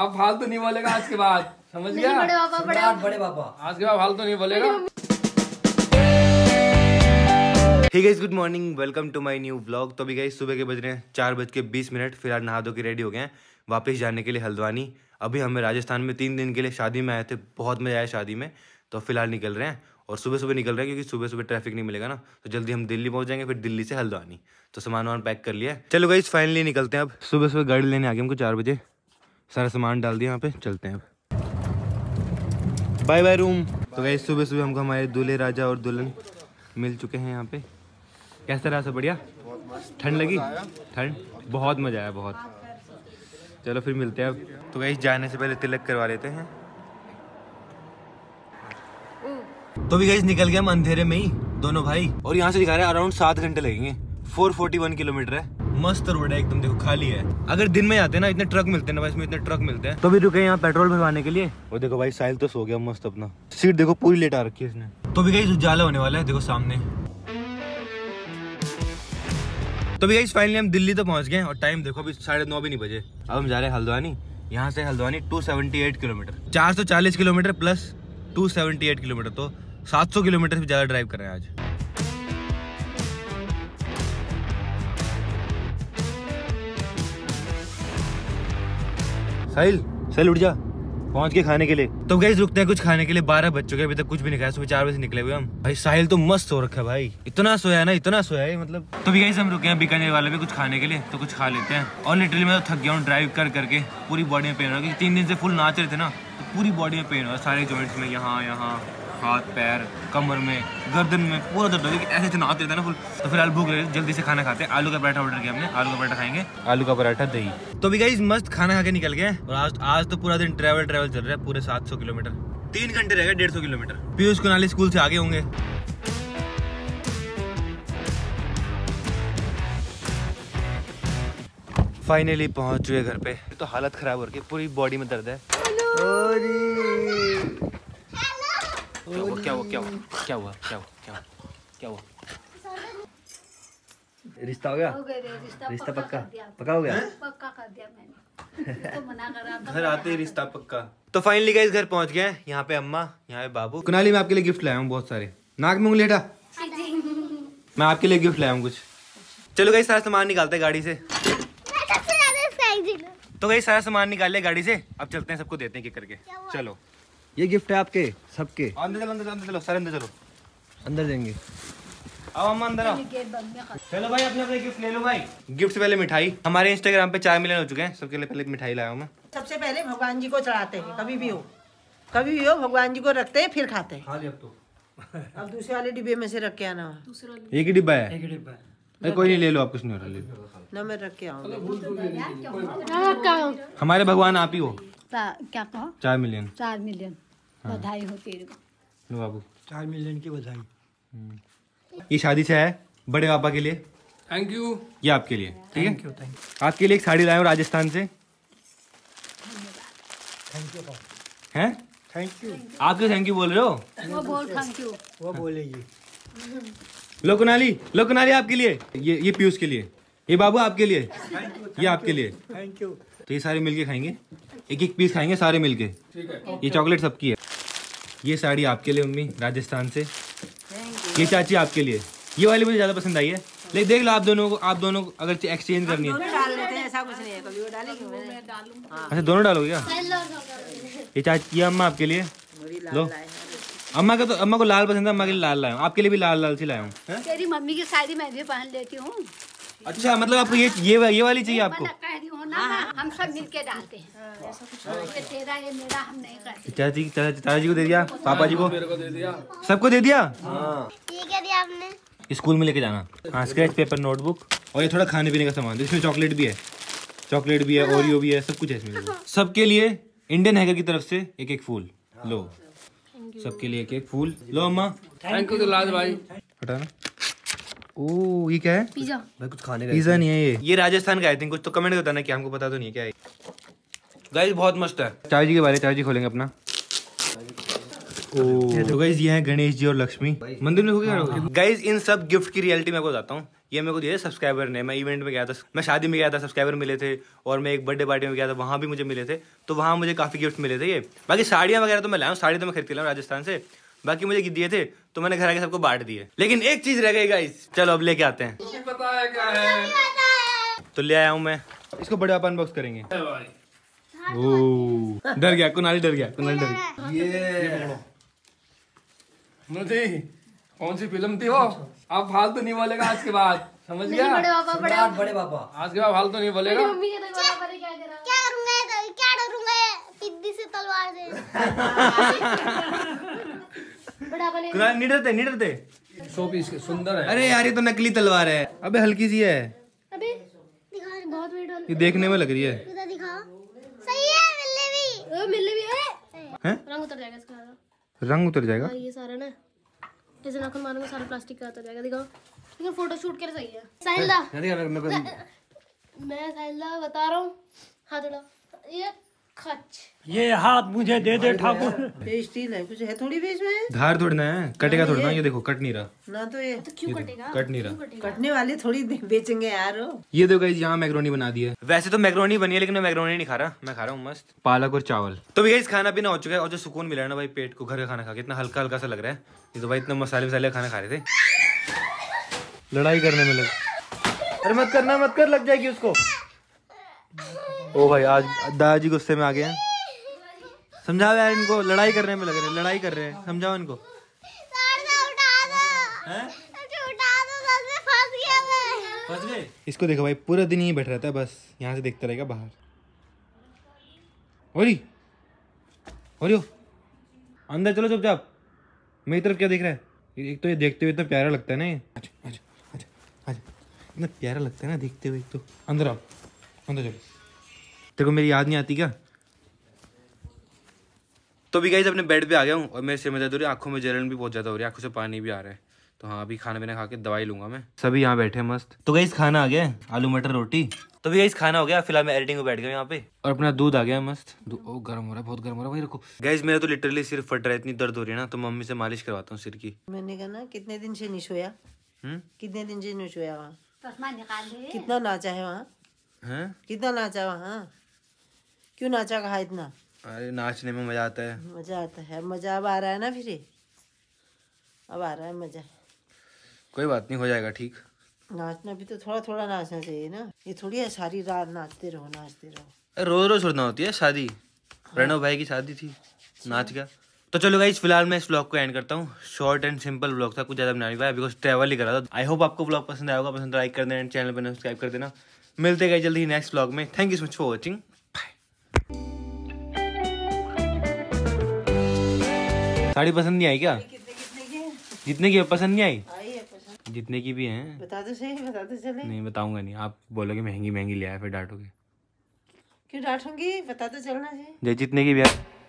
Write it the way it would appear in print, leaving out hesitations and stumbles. आप फालतू नहीं बोलेगा आज के बाद, समझ गया? बड़े पापा आज के बाद फालतू नहीं बोलेगा। Hey guys, good morning, welcome to my new vlog. तो अभी गाइस सुबह के बज रहे हैं 4:20। फिलहाल नहा धो के रेडी हो गए हैं वापस जाने के लिए हल्द्वानी। अभी हमें राजस्थान में 3 दिन के लिए शादी में आए थे, बहुत मजा आया शादी में। तो फिलहाल निकल रहे हैं और सुबह सुबह निकल रहे हैं क्योंकि सुबह सुबह ट्रैफिक नहीं मिलेगा ना, तो जल्दी हम दिल्ली पहुंच जाएंगे, फिर दिल्ली से हल्द्वानी। तो सामान वामान पैक कर लिया। चलो गाइस फाइनली निकलते हैं। अब सुबह सुबह गाड़ी लेने आ गए हमको 4 बजे, सारा सामान डाल दिया यहाँ पे, चलते हैं अब। Bye bye room. तो गाइस सुबह सुबह हमको हमारे दूल्हे राजा और दुल्हन मिल चुके हैं यहाँ पे। कैसा रहा? सब बढ़िया? ठंड लगी? ठंड बहुत मजा आया, बहुत। चलो फिर मिलते हैं अब। तो गाइस जाने से पहले तिलक करवा लेते हैं। तो भी गाइस निकल गए हम अंधेरे में ही दोनों भाई, और यहाँ से दिखा रहे हैं अराउंड 7 घंटे लगेंगे। 441 किलोमीटर है। मस्त रोड है एकदम, देखो खाली है। अगर दिन में आते हैं ना इतने ट्रक मिलते हैं ना भाई, इसमें इतने ट्रक मिलते हैं। तो भी रुके यहाँ पेट्रोल भरवाने के लिए। और देखो भाई साहिल तो सो गया मस्त अपना, सीट देखो पूरी लेट आ रखी है इसने। तो भी गाइस उजाला होने वाला है, देखो सामने। तो भी गाइस फाइनली हम दिल्ली तो पहुंच गए और टाइम देखो अभी 9:30 भी नहीं बजे। अब हम जा रहे हैं हल्द्वानी। यहाँ से Haldwani 278 kilometre, 440 kilometre plus 278 kilometre, तो 700 किलोमीटर से ज़्यादा ड्राइव कर रहे हैं आज। साहिल साहिल उठ जा, पहुंच के खाने के लिए। तो गाइस रुकते हैं कुछ खाने के लिए। 12 बज चुके हैं, अभी तक कुछ भी नहीं खाया। सुबह 4 बजे निकले हुए हम। भाई साहिल तो मस्त सो रखा है भाई, इतना सोया ना, इतना सोया है मतलब। तो भी गाइस हम रुके हैं बीकानेर वाले पे कुछ खाने के लिए, तो कुछ खा लेते हैं। और लिटरली मैं तो थक गया हूँ ड्राइव कर करके, पूरी बॉडी में पेन हो रहा है। 3 दिन से फुल नाच रहे थे ना, तो पूरी बॉडी में पेन हो रहा है, सारे जॉइंट्स में, यहाँ हाथ पैर, कमर में, गर्दन में, पूरा दर्द हो गया। ऐसे नाचते थे ना फुल। तो फिलहाल भूख लगी, जल्दी से खाना खाते हैं। आलू का पराठा ऑर्डर किया हमने, आलू का पराठा खाएंगे, आलू का पराठा दही। तो भी गाइस मस्त खाना खा के निकल गए। और आज तो पूरा दिन ट्रैवल चल रहा है, पूरे 700 किलोमीटर। 3 घंटे रह गए 150 किलोमीटर। पीयूष कुनाली स्कूल से आगे होंगे। फाइनली पहुंच चुके घर पे। तो हालत खराब हो रही है, पूरी बॉडी में दर्द है। क्या हुआ? रिश्ता हो गया? रिश्ता पक्का हो गया? पक्का कर दिया मैंने तो, मना कर रहा था घर आते ही रिश्ता पक्का। तो फाइनली गाइस घर पहुंच गए। यहाँ पे अम्मा, यहाँ पे बाबू। कुनाली मैं आपके लिए गिफ्ट लाया हूँ बहुत सारे। नाक में उंगली हटा, मैं आपके लिए गिफ्ट लाया हूँ कुछ। चलो गाइस सारा सामान निकालते हैं गाड़ी से। तो गाइस सारा सामान निकाल लिया गाड़ी से, अब चलते हैं, सबको देते हैं करके। चलो ये गिफ्ट है आपके सबके। अंदर चलो सर, अंदर चलो, अंदर देंगे। आओ अम्मा अंदर आओ। चलो भाई अपने गिफ्ट ले लो भाई। गिफ्ट से पहले मिठाई। हमारे इंस्टाग्राम पे 4 मिलियन हो चुके हैं, सबके लिए पहले मिठाई लाया हूं मैं। सबसे पहले भगवान जी को चढ़ाते हैं, कभी भी हो भगवान जी को रखते हैं, फिर खाते हैं। अब दूसरे वाले डिब्बे में से रख के आना, एक ही डिब्बा है। कोई नहीं, ले लो आप, कुछ नहीं हो रहा ना, मैं रख के आऊँ। हमारे भगवान आप ही हो। क्या कहा? 4 मिलियन। 4 मिलियन बधाई हो तेरे को बाबू, 4 मिलियन की बधाई। ये शादी से है बड़े पापा के लिए। Thank you. ये आपके लिए, ठीक है? Thank you. आपके लिए एक साड़ी लाए राजस्थान से। थैंक यू हैं? Thank you. आप क्यों थैंक यू बोल रहे हो? वो बोल थैंक यू, वो बोलेगी। लो कुनाली आपके लिए, ये पीयूष के लिए, ये बाबू आपके लिए, ये आपके लिए। Thank you. तो ये सारे मिलके खाएंगे, एक पीस खाएंगे सारे मिलके, ठीक है? ये चॉकलेट सबकी है। ये साड़ी आपके लिए मम्मी, राजस्थान से। ये चाची आपके लिए। ये वाली मुझे ज्यादा पसंद आई है, लेकिन देख लो आप दोनों को अगर एक्सचेंज करनी है। अच्छा दोनों डालोगे क्या? ये चाची, ये अम्मा आपके लिए। लो अम्मा का, तो अम्मा को लाल पसंद है, अम्मा के लिए लाल लाया हूँ, आपके लिए भी लाल लाल सी लाया हूँ। तेरी मम्मी की साड़ी मैं भी पहन लेती हूँ। अच्छा मतलब आपको ये वाली चाहिए आपको? हम सब मिलके डालते हैं। तेरा ये मेरा हम नहीं करते। चाची को दे दिया, पापा जी को दे दिया, सबको दे दिया। ये क्या दिया आपने? स्कूल में लेके जाना। हाँ, स्केच पेपर, नोटबुक, और ये थोड़ा खाने पीने का सामान। इसमें चॉकलेट भी है, ओरियो भी है, सब कुछ है इसमें। सबके लिए इंडियन हैकर की तरफ से एक फूल। लो सबके लिए एक फूल। लो अम्मा। थैंक यू भाई। हटाना। ओ ये क्या है? पिज़्ज़ा। भाई कुछ खाने का पिज़्ज़ा नहीं है ये राजस्थान का आई थिंक कुछ, तो कमेंट बताना कि हमको पता तो नहीं है क्या है। गाइस बहुत मस्त है। चाची जी के बारे, चाची खोलेंगे अपना। ओ तो गाइस ये है गणेश जी और लक्ष्मी मंदिर में। हो गया गाइस इन सब गिफ्ट की रियलिटी मैं आपको बताता हूँ। ये मेरे को दिया सब्सक्राइबर ने। मैं इवेंट में गया था, मैं शादी में गया था, सब्सक्राइबर मिले थे, और मैं एक बर्थडे पार्टी में गया था, वहाँ भी मुझे मिले थे। तो वहाँ मुझे काफ़ी गिफ्ट मिले थे ये। बाकी साड़ियाँ वगैरह तो मैं लाया, साड़ी तो मैं खरीद के लाया राजस्थान से, बाकी मुझे दिए थे तो मैंने घर आके सबको बांट दिए। लेकिन एक चीज़ रह गई गाइस, चलो अब लेके आते हैं। क्या है? तो ले आया हूँ मैं, इसको बड़े पापा अनबॉक्स करेंगे। ओह डर गया कुनाली, डर गया कुनाली, डर गया। ये कौन सी फिल्म थी वो? आप फालतू तो नहीं बोलेगा आज के बाद, समझ गया? बड़े पापा आज के बाद फालतू तो नहीं बोलेगा। क्या करूंगा तो, क्या डरूंगा पिद्दी से तलवार से। बड़ा पापा नहीं डरते, नहीं डरते। शो पीस के सुंदर है। अरे यार ये तो नकली तलवार है, अबे हल्की सी है। अबे दिखा, बहुत वेट वाली ये देखने में लग रही है। इधर दिखा, सही है। मिलने भी, ओ मिलने भी है। रंग उतर जाएगा इसका, रंग उतर जाएगा ये सारा ना, जैसे नाखून मारूंगा सारा प्लास्टिक का आता जाएगा। दिखाओ, लेकिन फोटो शूट कर सही है। साहिला मैं साहिला बता रहा हूँ। हाथ उठाओ, ये खच, ये हाथ मुझे दे दे ठाकुर। ये स्टील है, कुछ है थोड़ी भी इसमें, धार थोड़ना है, कटेगा थोड़ना। ये देखो कट नहीं रहा ना, तो ये क्यों कटेगा, कट नहीं रहा। कटने वाले थोड़ी बेचेंगे यार। ये देखो गाइस, यहाँ मैक्रोनी बना दी है। वैसे तो मैक्रोनी बनी है लेकिन मैं मैक्रोनी नहीं खा रहा, मैं खा रहा हूँ मस्त पालक और चावल। तो गाइस खाना पीना हो चुका है और जो सुकून मिला है ना भाई पेट को घर का खाना खा के, इतना हल्का हल्का सा लग रहा है। ये तो भाई इतना मसाले मसाले खाना खा रहे थे, लड़ाई करने में लग। अरे मत करना, मत कर, लग जाएगी उसको। ओ भाई आज दादाजी गुस्से में आ गए हैं। समझाओ यार इनको, लड़ाई करने में लग रहे हैं, लड़ाई कर रहे हैं। समझाओ इनको। फंस गए। इसको देखो भाई, पूरा दिन ही बैठ रहता है बस, यहाँ से देखता रहेगा बाहर। ओरियो अंदर चलो चुपचाप। मेरी तरफ क्या देख रहा है? एक तो ये देखते हुए इतना प्यारा लगता है ना, ये इतना प्यारा लगता है ना देखते हुए। एक तो अंदर आओ, अंदर चलो। तेरे को मेरी याद नहीं आती क्या? तो भी गाइस अपने बेड पे आ गया हूँ और मेरे सिर में दर्द हो रही है, आंखों में जलन भी बहुत ज़्यादा हो रही है, आंखों से पानी भी आ रहा है। तो हाँ अभी खाना पीना खा के दवाई लूंगा मैं। सभी यहाँ बैठे हैं मस्त। तो गाइस खाना आ गया है, आलू मटर रोटी। तो भी गाइस खाना हो गया, फिलहाल मैं एडिटिंग में बैठ गया यहाँ पे। और अपना दूध आ गया मस्त। ओ गर्म हो रहा है, बहुत गर्म हो रहा है भाई। रखो गाइस मेरा तो लिटरली सिर फट रहा है, इतनी दर्द हो रही है ना, तो मम्मी से मालिश करवाता हूँ सिर की। मैंने कहा ना कितने दिन से नहीं सोया, कितने दिन से नहीं सोया। वहाँ कितना नाचा है, वहाँ कितना नाचा, वहाँ क्यों नाचा कहा इतना? अरे नाचने में मजा आता है, मजा आता है, मजा अब आ रहा है ना, फिर अब आ रहा है मजा। कोई बात नहीं, हो जाएगा ठीक। नाचना भी तो थोड़ा थोड़ा नाचना चाहिए ना, ये थोड़ी है सारी रात नाचते रहो नाचते रहो। रोज रोज छोड़ना होती है शादी। हाँ। प्रणव भाई की शादी थी, नाच गया। तो चलो गाइस फिलहाल मैं इस व्लॉग को एंड करता हूँ। शॉर्ट एंड सिंपल व्लॉग था, कुछ ज्यादा बनाने वाला बिकॉज ट्रैवल ही कर रहा था। आई होप आपको व्लॉग पसंद आएगा, पसंद लाइक कर देना एंड चैनल पर सब्सक्राइब कर देना। मिलते गए जल्दी नेक्स्ट व्लॉग में। Thank you so much for watching. Sari पसंद नहीं आई क्या? कितने की है? जितने की पसंद नहीं आई? आई है पसंद। जितने की भी हैं बता दो सही, बता दो चले। नहीं बताऊंगा नहीं, आप बोलोगे महंगी महंगी ले आया, फिर डांटोगे। क्यों डांटोगे, बता दो चलना चाहिए। जितने की भी है।